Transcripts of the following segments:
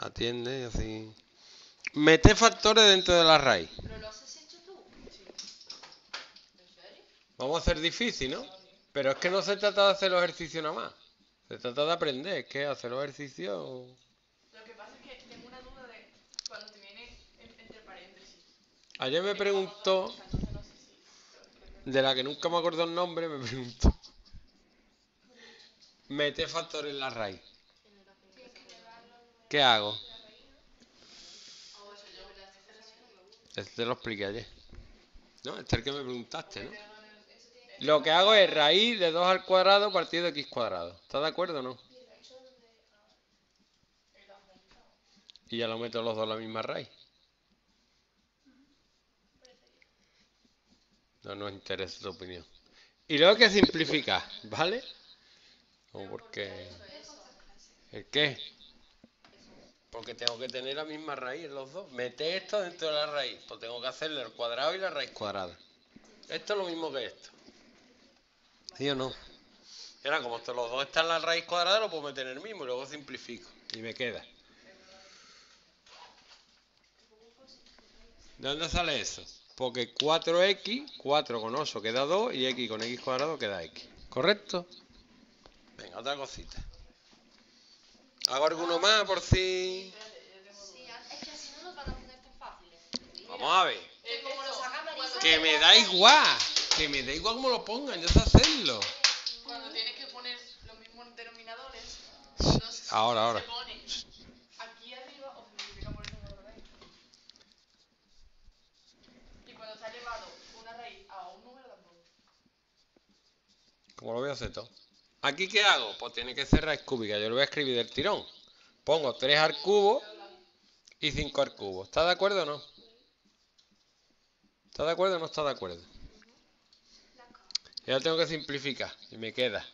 Atiende así. Mete factores dentro de la raíz. ¿Pero lo has hecho tú? Sí. ¿En serio? Vamos a hacer difícil, ¿no? Pero es que no se trata de hacer los ejercicios nada más. Se trata de aprender. Es que hacer los ejercicios... Lo que pasa es que tengo una duda de cuando te viene entre paréntesis. Ayer me preguntó... De la que nunca me acordó el nombre, me preguntó. Mete factores en la raíz. ¿Qué hago? Este te lo expliqué ayer. No, este es el que me preguntaste, ¿no? Lo que hago es raíz de 2 al cuadrado partido de x cuadrado. ¿Estás de acuerdo o no? Y ya lo meto los dos en la misma raíz. No nos interesa tu opinión. Y luego hay que simplificar, ¿vale? O porque... ¿El qué? Porque tengo que tener la misma raíz en los dos. Mete esto dentro de la raíz. Pues tengo que hacerle el cuadrado y la raíz cuadrada. Esto es lo mismo que esto. ¿Sí o no? Y ahora, como los dos están en la raíz cuadrada, lo puedo meter en el mismo. Y luego simplifico. Y me queda. ¿De dónde sale eso? Porque 4x, 4 con 8 queda 2. Y x con x cuadrado queda x. ¿Correcto? Venga, otra cosita. ¿Hago alguno más por si...? Sí, es que así no nos van a poner tan fáciles. Vamos a ver. Que me da igual. Que me da igual como lo pongan, yo sé hacerlo. Cuando tienes que poner los mismos denominadores, entonces ahora. Se pone aquí arriba o significa poner un número raíz. Y cuando está elevado una raíz a un número tampoco. Como lo voy a hacer todo. ¿Aquí qué hago? Pues tiene que ser raíz cúbica. Yo lo voy a escribir del tirón. Pongo 3 al cubo y 5 al cubo. ¿Estás de acuerdo o no? ¿Estás de acuerdo o no estás de acuerdo? Ya tengo que simplificar. Y me queda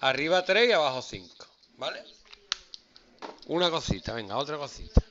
arriba 3 y abajo 5. ¿Vale? Una cosita. Venga, otra cosita.